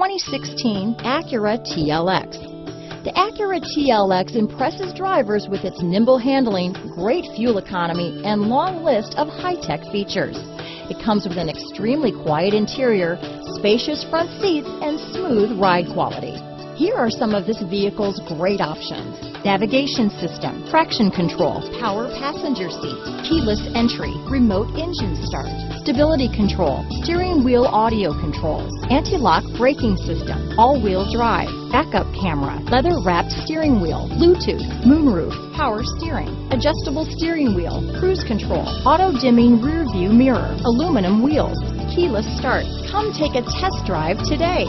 2016 Acura TLX. The Acura TLX impresses drivers with its nimble handling, great fuel economy, and long list of high-tech features. It comes with an extremely quiet interior, spacious front seats, and smooth ride quality. Here are some of this vehicle's great options: navigation system, traction control, power passenger seat, keyless entry, remote engine start, stability control, steering wheel audio controls, anti-lock braking system, all-wheel drive, backup camera, leather-wrapped steering wheel, Bluetooth, moonroof, power steering, adjustable steering wheel, cruise control, auto-dimming rear-view mirror, aluminum wheels, keyless start. Come take a test drive today.